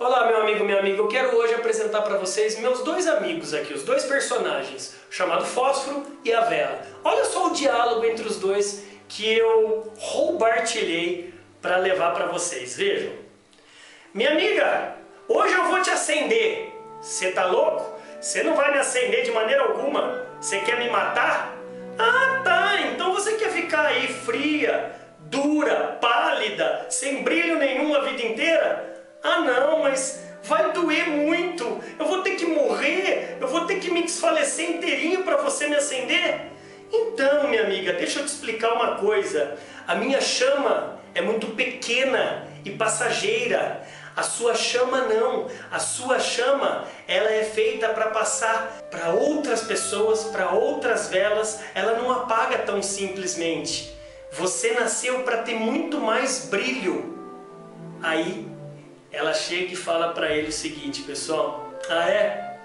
Olá, meu amigo, minha amiga, eu quero hoje apresentar para vocês meus dois amigos aqui, os dois personagens, o chamado Fósforo e a Vela. Olha só o diálogo entre os dois que eu roubartilhei para levar para vocês, vejam. Minha amiga, hoje eu vou te acender. Você tá louco? Você não vai me acender de maneira alguma. Você quer me matar? Ah, tá, então você quer ficar aí fria, dura, pálida, sem brilho nenhum a vida inteira? Ah não, mas vai doer muito, eu vou ter que morrer, eu vou ter que me desfalecer inteirinho para você me acender? Então, minha amiga, deixa eu te explicar uma coisa, a minha chama é muito pequena e passageira. A sua chama não, a sua chama ela é feita para passar para outras pessoas, para outras velas, ela não apaga tão simplesmente. Você nasceu para ter muito mais brilho. Aí ela chega e fala para ele o seguinte, pessoal, ah é?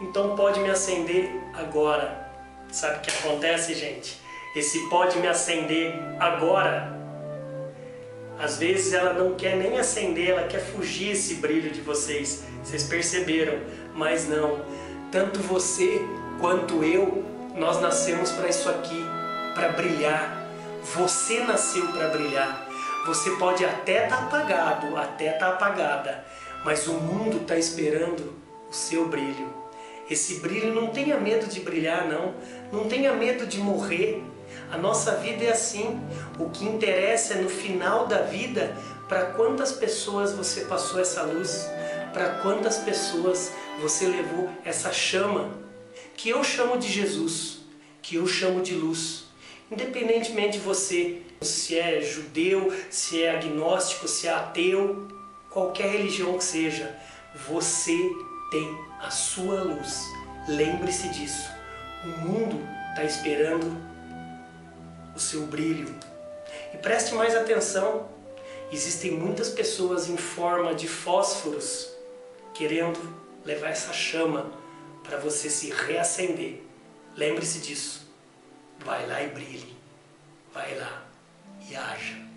Então pode me acender agora. Sabe o que acontece, gente? Esse pode me acender agora. Às vezes ela não quer nem acender, ela quer fugir esse brilho de vocês. Vocês perceberam? Mas não. Tanto você quanto eu, nós nascemos para isso aqui, para brilhar. Você nasceu para brilhar. Você pode até estar apagado, até estar apagada, mas o mundo está esperando o seu brilho. Esse brilho não tenha medo de brilhar, não. Não tenha medo de morrer. A nossa vida é assim, o que interessa é no final da vida para quantas pessoas você passou essa luz, para quantas pessoas você levou essa chama, que eu chamo de Jesus, que eu chamo de luz. Independentemente de você, se é judeu, se é agnóstico, se é ateu, qualquer religião que seja, você tem a sua luz. Lembre-se disso, o mundo está esperando o seu brilho. E preste mais atenção, existem muitas pessoas em forma de fósforos querendo levar essa chama para você se reacender. Lembre-se disso, vai lá e brilhe, vai lá e haja.